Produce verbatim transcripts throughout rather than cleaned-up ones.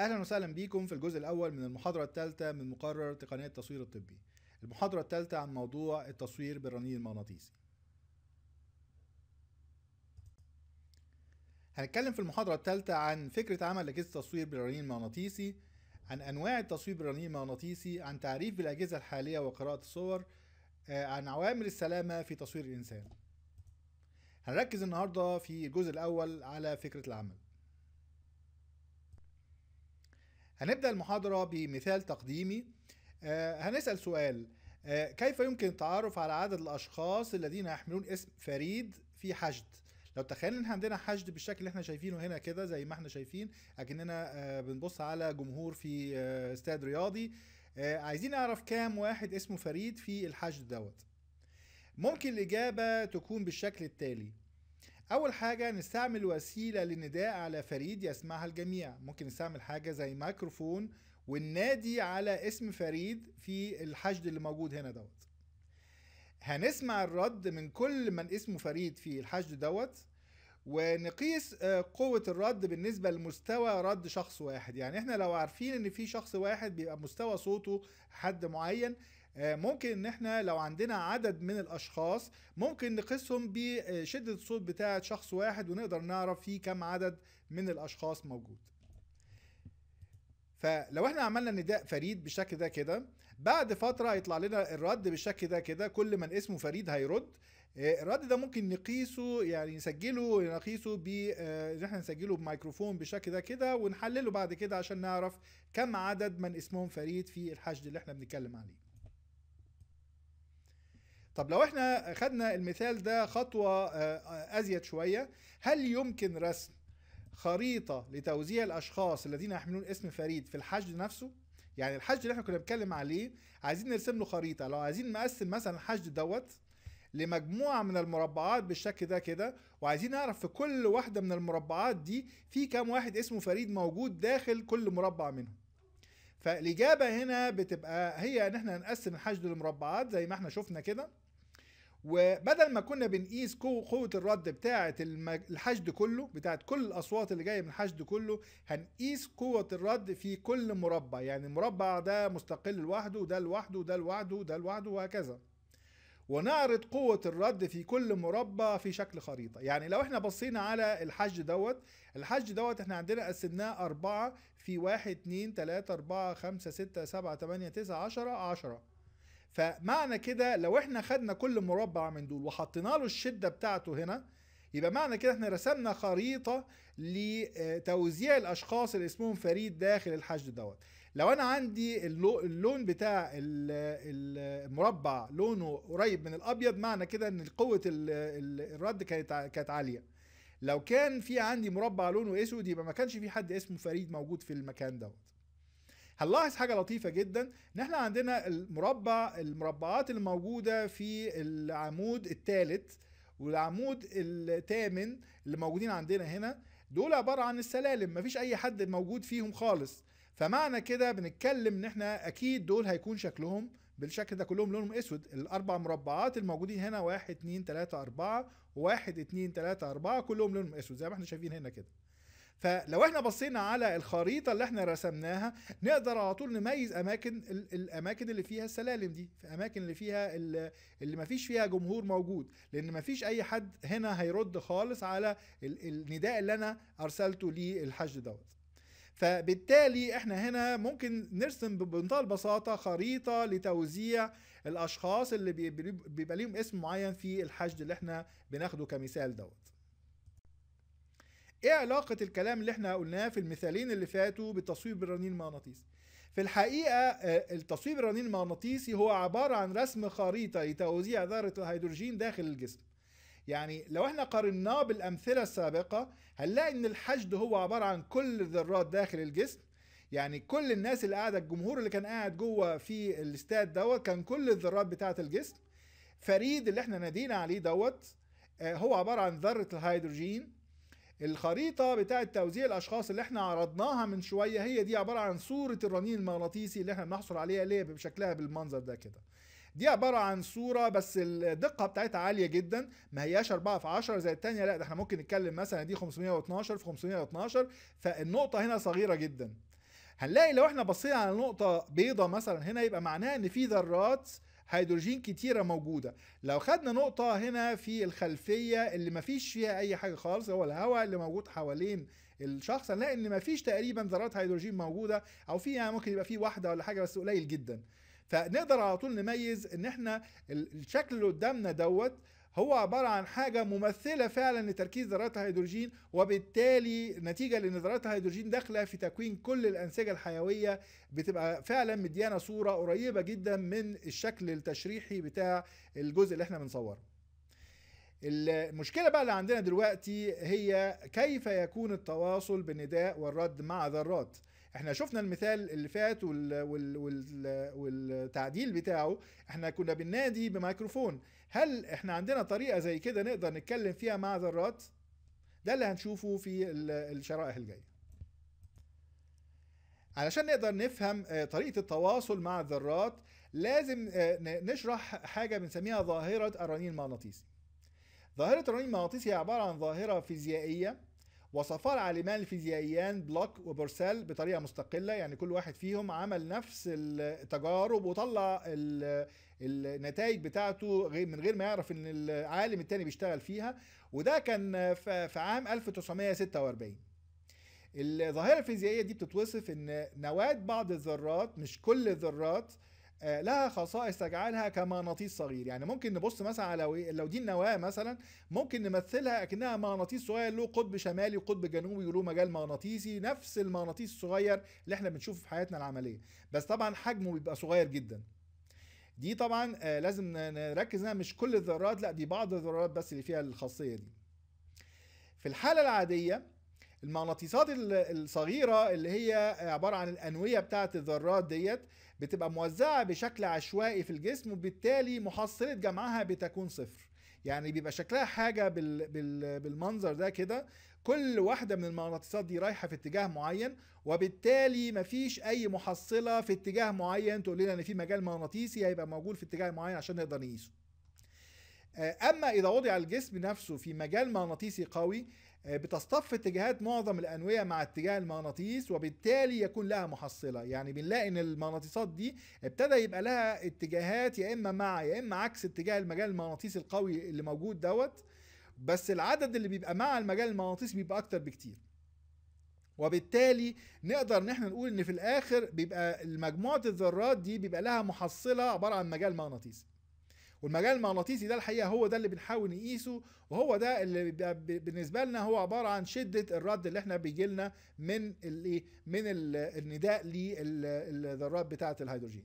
اهلا وسهلا بيكم في الجزء الاول من المحاضره الثالثه من مقرر تقنيه التصوير الطبي. المحاضره الثالثه عن موضوع التصوير بالرنين المغناطيسي. هنتكلم في المحاضره الثالثه عن فكره عمل اجهزه التصوير بالرنين المغناطيسي، عن انواع التصوير بالرنين المغناطيسي، عن تعريف بالاجهزه الحاليه وقراءه الصور، عن عوامل السلامه في تصوير الانسان. هنركز النهارده في الجزء الاول على فكره العمل. هنبدأ المحاضرة بمثال تقديمي. آه هنسأل سؤال، آه كيف يمكن التعرف على عدد الأشخاص الذين يحملون اسم فريد في حشد؟ لو تخيلنا إن عندنا حشد بالشكل اللي احنا شايفينه هنا كده، زي ما احنا شايفين أكننا آه بنبص على جمهور في آه استاد رياضي. آه عايزين نعرف كام واحد اسمه فريد في الحشد دوت. ممكن الإجابة تكون بالشكل التالي. أول حاجة نستعمل وسيلة للنداء على فريد يسمعها الجميع، ممكن نستعمل حاجة زي ميكروفون وننادي على اسم فريد في الحشد اللي موجود هنا دوت. هنسمع الرد من كل من اسمه فريد في الحشد دوت، ونقيس قوة الرد بالنسبة لمستوى رد شخص واحد. يعني احنا لو عارفين ان في شخص واحد بيبقى مستوى صوته حد معين، ممكن ان احنا لو عندنا عدد من الاشخاص ممكن نقيسهم بشدة الصوت بتاعة شخص واحد، ونقدر نعرف فيه كم عدد من الاشخاص موجود. فلو احنا عملنا نداء فريد بالشكل ده كده، بعد فترة هيطلع لنا الرد بالشكل ده كده، كل من اسمه فريد هيرد. الرد ده ممكن نقيسه، يعني نسجله نقيسه ب ان احنا نسجله بميكروفون بالشكل ده كده، ونحلله بعد كده عشان نعرف كم عدد من اسمهم فريد في الحشد اللي احنا بنتكلم عليه. طب لو احنا خدنا المثال ده خطوة ازيد شوية، هل يمكن رسم خريطة لتوزيع الاشخاص الذين يحملون اسم فريد في الحشد نفسه؟ يعني الحشد اللي احنا كنا بنتكلم عليه عايزين نرسم له خريطة. لو عايزين نقسم مثلا الحشد دوت لمجموعة من المربعات بالشكل ده كده، وعايزين نعرف في كل واحدة من المربعات دي في كام واحد اسمه فريد موجود داخل كل مربع منهم. فالإجابة هنا بتبقى هي ان احنا نقسم الحشد لمربعات زي ما احنا شفنا كده، وبدل ما كنا بنقيس قوة الرد بتاعة الحشد كله، بتاعة كل الأصوات اللي جاية من الحشد كله، هنقيس قوة الرد في كل مربع. يعني المربع ده مستقل لوحده، وده لوحده، وده لوحده، وده لوحده، وهكذا، ونعرض قوة الرد في كل مربع في شكل خريطة. يعني لو احنا بصينا على الحشد دوت، الحشد دوت احنا عندنا قسمناه أربعة في واحد اتنين تلاتة أربعة خمسة ستة سبعة تمانية تسعة عشرة عشرة. فمعنى كده لو احنا خدنا كل مربع من دول وحطينا له الشدة بتاعته هنا، يبقى معنى كده احنا رسمنا خريطة لتوزيع الأشخاص اللي اسمهم فريد داخل الحشد دوت. لو أنا عندي اللون بتاع المربع لونه قريب من الأبيض، معنى كده إن قوة الرد كانت عالية. لو كان في عندي مربع لونه أسود، يبقى ما كانش في حد اسمه فريد موجود في المكان دوت. هنلاحظ حاجة لطيفة جدا، ان احنا عندنا المربع المربعات الموجودة في العمود الثالث والعمود الثامن اللي موجودين عندنا هنا، دول عبارة عن السلالم، مفيش أي حد موجود فيهم خالص. فمعنى كده بنتكلم ان احنا أكيد دول هيكون شكلهم بالشكل ده، كلهم لونهم أسود. الأربع مربعات الموجودين هنا واحد اتنين تلاتة أربعة، واحد اتنين تلاتة أربعة، كلهم لونهم أسود زي ما احنا شايفين هنا كده. فلو احنا بصينا على الخريطة اللي احنا رسمناها، نقدر على طول نميز اماكن الاماكن اللي فيها السلالم دي، في اماكن اللي فيها اللي مفيش فيها جمهور موجود، لان مفيش اي حد هنا هيرد خالص على النداء اللي انا ارسلته للحشد دوت. فبالتالي احنا هنا ممكن نرسم بمنتهى البساطة خريطة لتوزيع الاشخاص اللي بيبقى ليهم اسم معين في الحشد اللي احنا بناخده كمثال دوت. ايه علاقة الكلام اللي احنا قلناه في المثالين اللي فاتوا بالتصوير بالرنين المغناطيسي؟ في الحقيقة التصوير بالرنين المغناطيسي هو عبارة عن رسم خريطة لتوزيع ذرة الهيدروجين داخل الجسم. يعني لو احنا قارناه بالأمثلة السابقة، هنلاقي ان الحشد هو عبارة عن كل الذرات داخل الجسم. يعني كل الناس اللي قاعدة، الجمهور اللي كان قاعد جوه في الاستاد دوت، كان كل الذرات بتاعة الجسم. فريد اللي احنا نادينا عليه دوت هو عبارة عن ذرة الهيدروجين. الخريطة بتاعة توزيع الأشخاص اللي احنا عرضناها من شوية هي دي عبارة عن صورة الرنين المغناطيسي اللي احنا بنحصل عليها ليه بشكلها بالمنظر ده كده. دي عبارة عن صورة بس الدقة بتاعتها عالية جدا، ما هياش أربعة في عشرة زي التانية، لا ده احنا ممكن نتكلم مثلا دي خمسمية واتناشر في خمسمية واتناشر، فالنقطة هنا صغيرة جدا. هنلاقي لو احنا بصينا على نقطه بيضاء مثلا هنا يبقى معناها ان في ذرات هيدروجين كتيرة موجودة. لو خدنا نقطة هنا في الخلفية اللي مفيش فيها أي حاجة خالص، هو الهواء اللي موجود حوالين الشخص، هنلاقي إن مفيش تقريبا ذرات هيدروجين موجودة، أو فيها ممكن يبقى في واحدة ولا حاجة بس قليل جدا. فنقدر على طول نميز إن إحنا الشكل اللي قدامنا دوت هو عبارة عن حاجة ممثلة فعلا لتركيز ذرات الهيدروجين، وبالتالي نتيجة لأن ذرات الهيدروجين داخلة في تكوين كل الأنسجة الحيوية بتبقى فعلا مديانا صورة قريبة جدا من الشكل التشريحي بتاع الجزء اللي احنا بنصوره. المشكلة بقى اللي عندنا دلوقتي هي كيف يكون التواصل بالنداء والرد مع ذرات. احنا شفنا المثال اللي فات وال... وال... وال... والتعديل بتاعه، احنا كنا بننادي بميكروفون. هل احنا عندنا طريقة زي كده نقدر نتكلم فيها مع ذرات؟ ده اللي هنشوفه في الشرائح الجاية. علشان نقدر نفهم طريقة التواصل مع الذرات لازم نشرح حاجة بنسميها ظاهرة الرنين المغناطيسي. ظاهرة الرنين المغناطيسي هي عبارة عن ظاهرة فيزيائية وصفها العالمان الفيزيائيان بلوك وبورسال بطريقة مستقلة، يعني كل واحد فيهم عمل نفس التجارب وطلع النتائج بتاعته من غير ما يعرف ان العالم التاني بيشتغل فيها، وده كان في عام ألف وتسعمائة وستة وأربعين. الظاهرة الفيزيائية دي بتتوصف ان نواة بعض الذرات، مش كل الذرات، لها خصائص تجعلها كمغناطيس صغير. يعني ممكن نبص مثلا على لو دي النواه مثلا ممكن نمثلها كأنها مغناطيس صغير له قطب شمالي وقطب جنوبي وله مجال مغناطيسي، نفس المغناطيس الصغير اللي احنا بنشوفه في حياتنا العمليه، بس طبعا حجمه بيبقى صغير جدا. دي طبعا لازم نركز انها مش كل الذرات، لا دي بعض الذرات بس اللي فيها الخاصيه دي. في الحاله العاديه المغناطيسات الصغيرة اللي هي عبارة عن الأنوية بتاعة الذرات ديت بتبقى موزعة بشكل عشوائي في الجسم، وبالتالي محصلة جمعها بتكون صفر. يعني بيبقى شكلها حاجة بالمنظر ده كده، كل واحدة من المغناطيسات دي رايحة في اتجاه معين، وبالتالي مفيش أي محصلة في اتجاه معين تقول لنا إن في مجال مغناطيسي هيبقى موجود في اتجاه معين عشان نقدر نقيسه. أما إذا وضع الجسم نفسه في مجال مغناطيسي قوي بتصطف اتجاهات معظم الأنوية مع اتجاه المغناطيس، وبالتالي يكون لها محصلة. يعني بنلاقي إن المغناطيسات دي ابتدى يبقى لها اتجاهات يا إما مع يا إما عكس اتجاه المجال المغناطيسي القوي اللي موجود دوت، بس العدد اللي بيبقى مع المجال المغناطيسي بيبقى أكتر بكتير. وبالتالي نقدر نحن نقول إن في الآخر بيبقى مجموعة الذرات دي بيبقى لها محصلة عبارة عن مجال مغناطيسي. والمجال المغناطيسي ده الحقيقه هو ده اللي بنحاول نقيسه، وهو ده اللي بالنسبه لنا هو عباره عن شده الرد اللي احنا بيجي لنا من الايه؟ من النداء للذرات بتاعه الهيدروجين.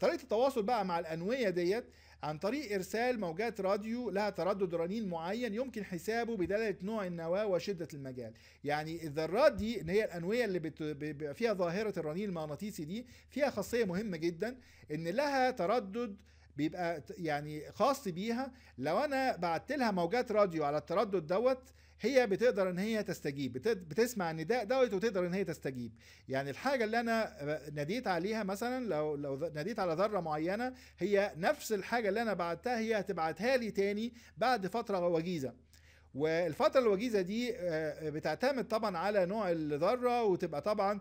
طريقه التواصل بقى مع الانويه ديت عن طريق ارسال موجات راديو لها تردد رنين معين يمكن حسابه بدلاله نوع النواه وشده المجال. يعني الذرات دي اللي هي الانويه اللي بيبقى فيها ظاهره الرنين المغناطيسي دي فيها خاصيه مهمه جدا، ان لها تردد بيبقى يعني خاص بيها. لو انا بعت لها موجات راديو على التردد دوت هي بتقدر ان هي تستجيب، بتسمع النداء دوت وتقدر ان هي تستجيب. يعني الحاجه اللي انا ناديت عليها مثلا لو لو ناديت على ذره معينه، هي نفس الحاجه اللي انا بعتها هي هتبعتها لي تاني بعد فتره وجيزه، والفترة الوجيزة دي بتعتمد طبعا على نوع الذرة، وتبقى طبعا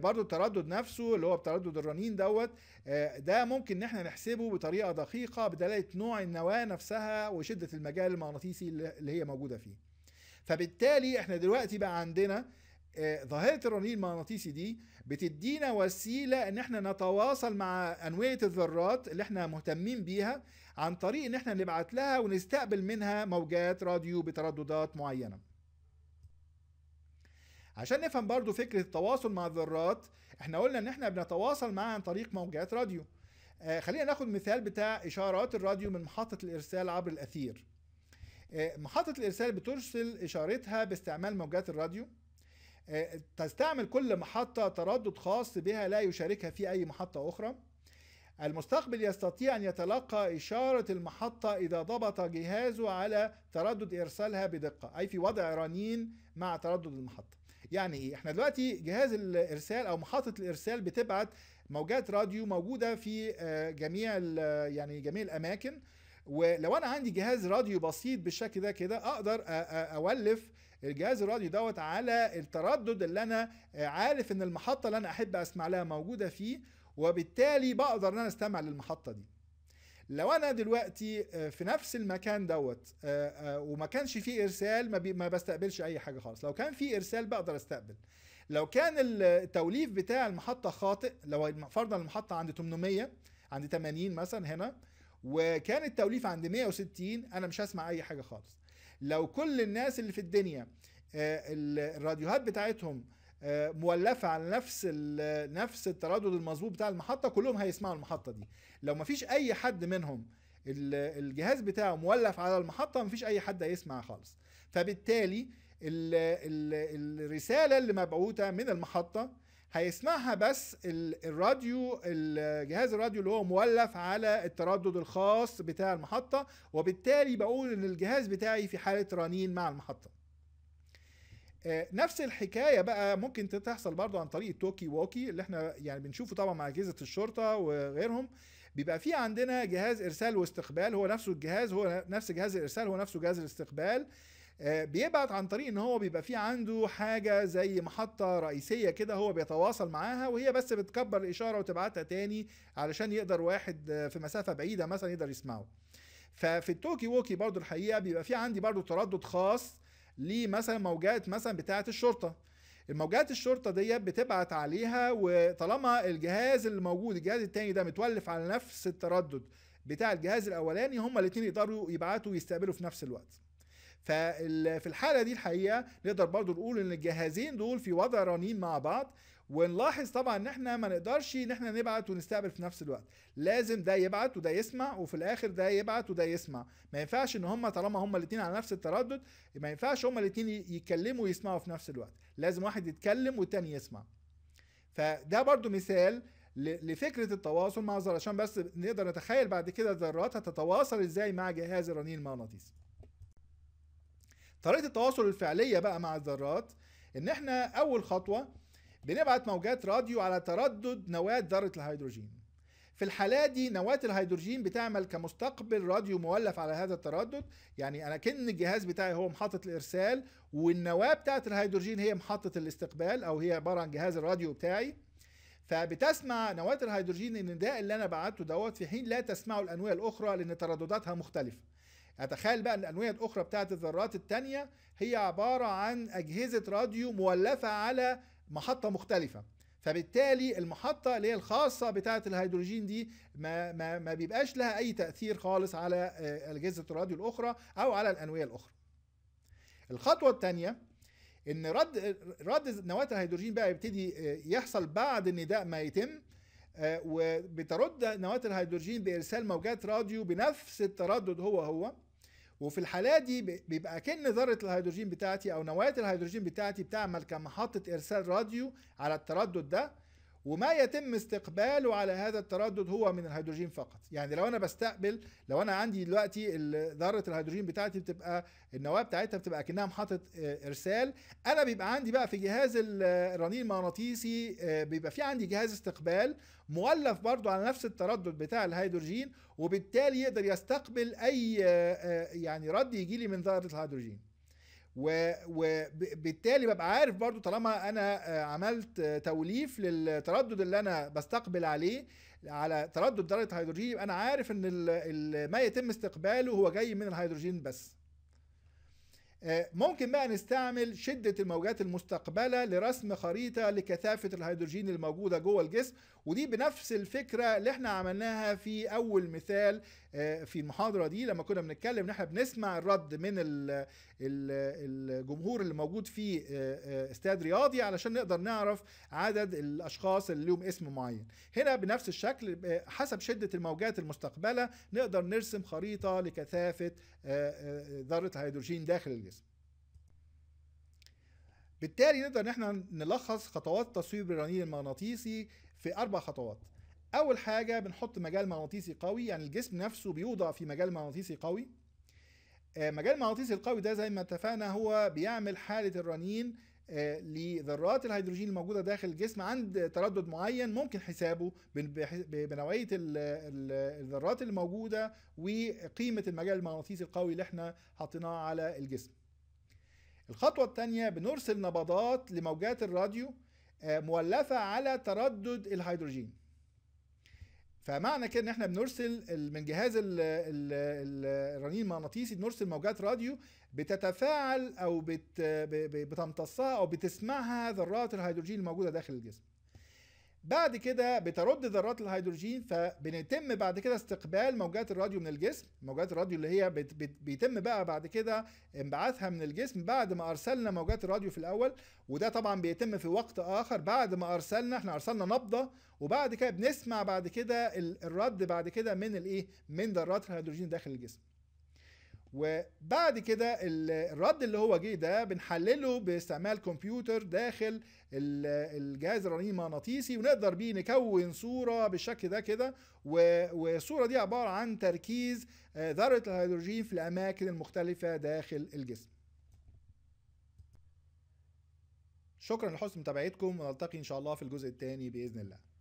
برضو التردد نفسه اللي هو بتردد الرنين دوت ده ممكن ان احنا نحسبه بطريقة دقيقة بدلالة نوع النواة نفسها وشدة المجال المغناطيسي اللي هي موجودة فيه. فبالتالي احنا دلوقتي بقى عندنا ظاهرة الرنين المغناطيسي دي بتدينا وسيلة ان احنا نتواصل مع انوية الذرات اللي احنا مهتمين بيها عن طريق ان احنا نبعت لها ونستقبل منها موجات راديو بترددات معينة. عشان نفهم برضو فكرة التواصل مع الذرات، احنا قلنا ان احنا بنتواصل معها عن طريق موجات راديو. آه خلينا ناخد مثال بتاع اشارات الراديو من محطة الارسال عبر الاثير. آه محطة الارسال بترسل اشارتها باستعمال موجات الراديو. تستعمل كل محطة تردد خاص بها لا يشاركها فيه أي محطة أخرى. المستقبل يستطيع أن يتلقى إشارة المحطة إذا ضبط جهازه على تردد إرسالها بدقة، أي في وضع رنين مع تردد المحطة. يعني إيه؟ إحنا دلوقتي جهاز الإرسال أو محطة الإرسال بتبعت موجات راديو موجودة في جميع يعني جميع الأماكن، ولو انا عندي جهاز راديو بسيط بالشكل ده كده اقدر اولف الجهاز الراديو دوت على التردد اللي انا عارف ان المحطه اللي انا احب اسمع لها موجوده فيه، وبالتالي بقدر ان انا استمع للمحطه دي. لو انا دلوقتي في نفس المكان دوت وما كانش فيه ارسال ما بستقبلش اي حاجه خالص، لو كان فيه ارسال بقدر استقبل. لو كان التوليف بتاع المحطه خاطئ، لو فرضا المحطه عند ثمانمية عند ثمانين مثلا هنا، وكان التوليف عند مية وستين، انا مش هسمع اي حاجه خالص. لو كل الناس اللي في الدنيا الراديوهات بتاعتهم مولفه على نفس نفس التردد المظبوط بتاع المحطه، كلهم هيسمعوا المحطه دي. لو مفيش اي حد منهم الجهاز بتاعه مولف على المحطه، مفيش اي حد هيسمع خالص. فبالتالي ال ال الرساله اللي مبعوثه من المحطه هيسمعها بس الراديو، الجهاز الراديو اللي هو مولف على التردد الخاص بتاع المحطه، وبالتالي بقول ان الجهاز بتاعي في حاله رنين مع المحطه. نفس الحكايه بقى ممكن تحصل برضو عن طريق التوكي ووكي اللي احنا يعني بنشوفه طبعا مع اجهزه الشرطه وغيرهم. بيبقى في عندنا جهاز ارسال واستقبال، هو نفسه الجهاز، هو نفس جهاز الارسال، هو نفسه جهاز الاستقبال. بيبعت عن طريق ان هو بيبقى في عنده حاجه زي محطه رئيسيه كده هو بيتواصل معاها، وهي بس بتكبر الاشاره وتبعتها تاني علشان يقدر واحد في مسافه بعيده مثلا يقدر يسمعه. ففي التوكي ووكي برضو الحقيقه بيبقى في عندي برضو تردد خاص ليه مثلا موجات مثلا بتاعه الشرطه. الموجات الشرطه دي بتبعت عليها، وطالما الجهاز اللي موجود الجهاز الثاني ده متولف على نفس التردد بتاع الجهاز الاولاني، هما الاثنين يقدروا يبعتوا ويستقبلوا في نفس الوقت. ففي الحاله دي الحقيقه نقدر برضو نقول ان الجهازين دول في وضع رنين مع بعض. ونلاحظ طبعا ان احنا ما نقدرش ان احنا نبعت ونستقبل في نفس الوقت، لازم ده يبعت وده يسمع، وفي الاخر ده يبعت وده يسمع. ما ينفعش ان هم طالما هم الاثنين على نفس التردد ما ينفعش هم الاثنين يتكلموا ويسمعوا في نفس الوقت، لازم واحد يتكلم والتاني يسمع. فده برضو مثال لفكره التواصل مع ذرات، عشان بس نقدر نتخيل بعد كده ذرات هتتواصل ازاي مع جهاز الرنين المغناطيسي. طريقه التواصل الفعليه بقى مع الذرات، ان احنا اول خطوه بنبعت موجات راديو على تردد نواة ذرة الهيدروجين. في الحالة دي نواة الهيدروجين بتعمل كمستقبل راديو مولف على هذا التردد، يعني أنا كأن الجهاز بتاعي هو محطة الإرسال والنواة بتاعة الهيدروجين هي محطة الاستقبال، أو هي عبارة عن جهاز الراديو بتاعي. فبتسمع نواة الهيدروجين النداء اللي أنا بعته دوت، في حين لا تسمعه الأنوية الأخرى لأن تردداتها مختلفة. اتخيل بقى ان الانويه الاخرى بتاعه الذرات الثانيه هي عباره عن اجهزه راديو مولفه على محطه مختلفه، فبالتالي المحطه اللي هي الخاصه بتاعه الهيدروجين دي ما ما ما بيبقاش لها اي تاثير خالص على اجهزه الراديو الاخرى او على الانويه الاخرى. الخطوه الثانيه ان رد رد نواه الهيدروجين بقى يبتدي يحصل بعد النداء ما يتم، وبترد نواة الهيدروجين بإرسال موجات راديو بنفس التردد هو هو. وفي الحالة دي بيبقى كأن ذرة الهيدروجين بتاعتي أو نواة الهيدروجين بتاعتي بتعمل كمحطة إرسال راديو على التردد ده، وما يتم استقباله على هذا التردد هو من الهيدروجين فقط. يعني لو أنا بستقبل، لو أنا عندي دلوقتي ذرة الهيدروجين بتاعتي بتبقى النواة بتاعتها بتبقى كأنها محطة إرسال، أنا بيبقى عندي بقى في جهاز الرنين المغناطيسي بيبقى في عندي جهاز استقبال مولف برضو على نفس التردد بتاع الهيدروجين، وبالتالي يقدر يستقبل أي يعني رد يجيلي من ذرة الهيدروجين. وبالتالي ببقى عارف برضو طالما انا عملت توليف للتردد اللي انا بستقبل عليه على تردد ذرة الهيدروجين، انا عارف ان ال ال ما يتم استقباله هو جاي من الهيدروجين بس. ممكن بقى نستعمل شدة الموجات المستقبلة لرسم خريطة لكثافة الهيدروجين الموجودة جوه الجسم، ودي بنفس الفكرة اللي احنا عملناها في أول مثال في المحاضرة دي لما كنا بنتكلم ان احنا بنسمع الرد من الجمهور اللي موجود في استاد رياضي علشان نقدر نعرف عدد الأشخاص اللي لهم اسم معين. هنا بنفس الشكل حسب شدة الموجات المستقبلة نقدر نرسم خريطة لكثافة ذرة الهيدروجين داخل الجسم. بالتالي نقدر ان احنا نلخص خطوات تصوير الرنين المغناطيسي في اربع خطوات. اول حاجه بنحط مجال مغناطيسي قوي، يعني الجسم نفسه بيوضع في مجال مغناطيسي قوي. مجال المغناطيسي القوي ده زي ما اتفقنا هو بيعمل حاله الرنين لذرات الهيدروجين الموجوده داخل الجسم عند تردد معين ممكن حسابه بنوعيه الذرات اللي موجوده وقيمه المجال المغناطيسي القوي اللي احنا حطيناه على الجسم. الخطوة الثانية بنرسل نبضات لموجات الراديو مولفة على تردد الهيدروجين. فمعنى كده ان احنا بنرسل من جهاز الرنين المغناطيسي بنرسل موجات راديو بتتفاعل او بت بتمتصها او بتسمعها ذرات الهيدروجين الموجودة داخل الجسم. بعد كده بترد ذرات الهيدروجين، فبنتم بعد كده استقبال موجات الراديو من الجسم، موجات الراديو اللي هي بت بت بيتم بقى بعد كده انبعاثها من الجسم بعد ما ارسلنا موجات الراديو في الاول، وده طبعا بيتم في وقت اخر بعد ما ارسلنا احنا ارسلنا نبضه، وبعد كده بنسمع بعد كده الرد بعد كده من الايه؟ من ذرات الهيدروجين داخل الجسم. وبعد كده الرد اللي هو جه ده بنحلله باستعمال كمبيوتر داخل الجهاز الرنين المغناطيسي، ونقدر بيه نكون صوره بالشكل ده كده، والصوره دي عباره عن تركيز ذره الهيدروجين في الاماكن المختلفه داخل الجسم. شكرا لحسن متابعتكم، ونلتقي ان شاء الله في الجزء الثاني باذن الله.